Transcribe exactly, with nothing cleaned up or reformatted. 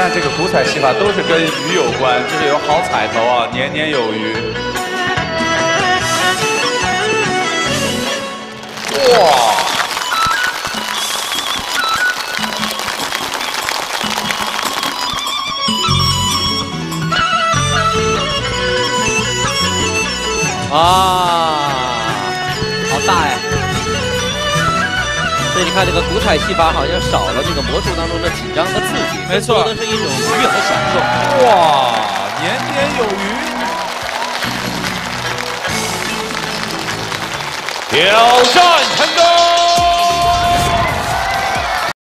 看这个古彩戏法都是跟鱼有关，就是有好彩头啊，年年有余。哇！啊，好大呀！所以你看，这个古彩戏法好像少了这个魔术当中的紧张和刺激，没错，更多的是一种愉悦和享受。哇，年年有余！挑战成功！